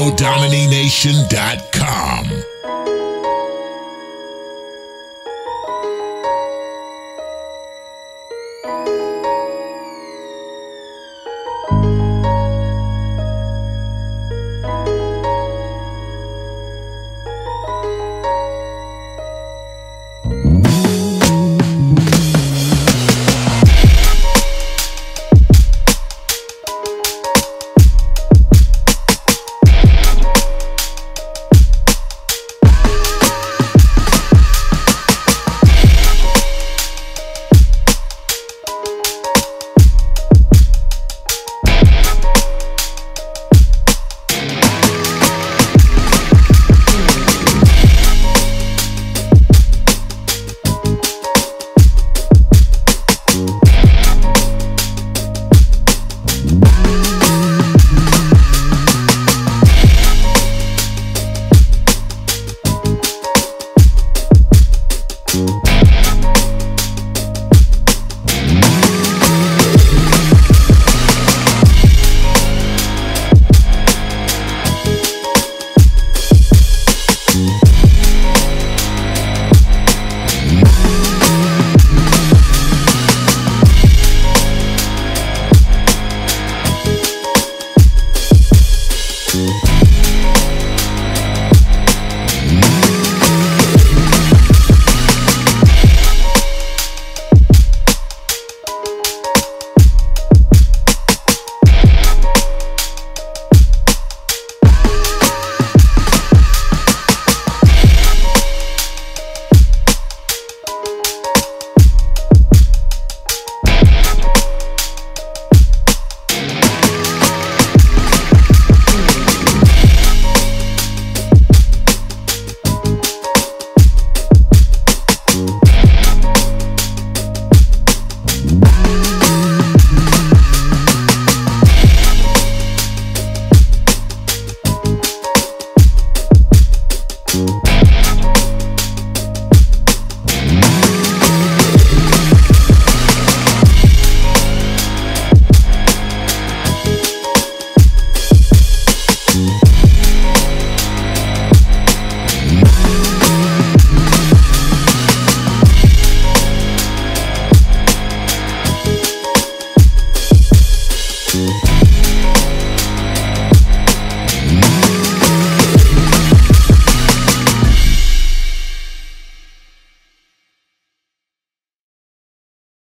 AnnoDominiNation.com.